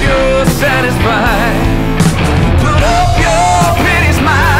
you're satisfied. Put up your pretty smile.